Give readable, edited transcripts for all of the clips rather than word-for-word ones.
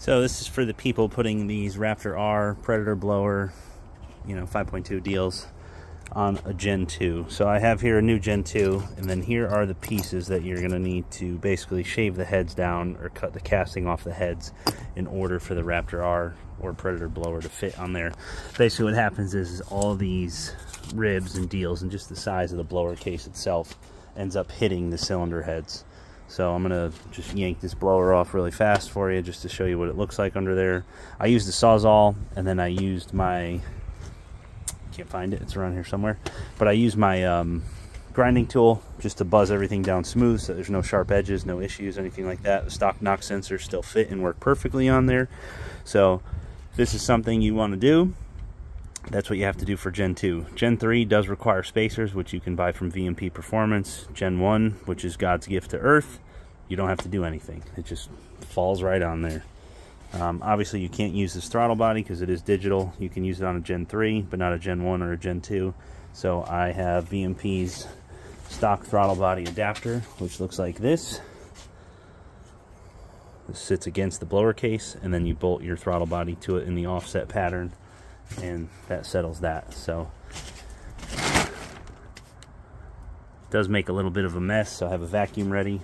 So this is for the people putting these Raptor R, Predator Blower, 5.2 deals on a Gen 2. So I have here a new Gen 2, and then here are the pieces that you're going to need to basically shave the heads down or cut the casting off the heads in order for the Raptor R or Predator Blower to fit on there. Basically what happens is all these ribs and deals and just the size of the blower case itself ends up hitting the cylinder heads. So I'm going to just yank this blower off really fast for you just to show you what it looks like under there. I used the Sawzall, and then I used my... can't find it, it's around here somewhere, but I use my grinding tool just to buzz everything down smooth so there's no sharp edges, no issues, anything like that. The stock knock sensors still fit and work perfectly on there. So if this is something you want to do, that's what you have to do for Gen 2. Gen 3 does require spacers, which you can buy from VMP Performance. Gen 1, which is God's gift to Earth, you don't have to do anything, it just falls right on there. Obviously you can't use this throttle body because it is digital. You can use it on a Gen 3, but not a Gen 1 or a Gen 2. So I have VMP's stock throttle body adapter, which looks like this. This sits against the blower case, and then you bolt your throttle body to it in the offset pattern, and that settles that. So it does make a little bit of a mess, so I have a vacuum ready.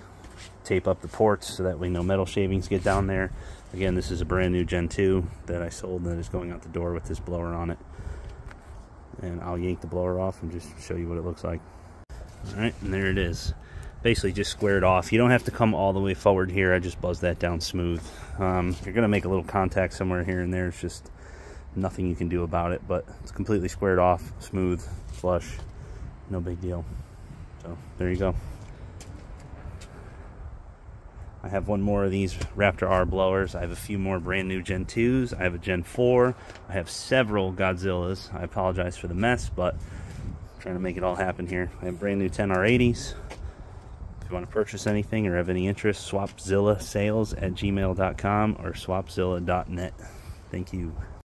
Tape up the ports so that way no metal shavings get down there. Again, this is a brand new Gen 2 that I sold that is going out the door with this blower on it. And I'll yank the blower off and just show you what it looks like. All right, and there it is. Basically just squared off. You don't have to come all the way forward here. I just buzzed that down smooth. You're going to make a little contact somewhere here and there. It's just nothing you can do about it, but it's completely squared off, smooth, flush, no big deal. So there you go. I have one more of these Raptor R blowers. I have a few more brand new Gen 2s. I have a Gen 4. I have several Godzillas. I apologize for the mess, but I'm trying to make it all happen here. I have brand new 10R80s. If you want to purchase anything or have any interest, swapzilla sales@gmail.com or swapzilla.net. Thank you.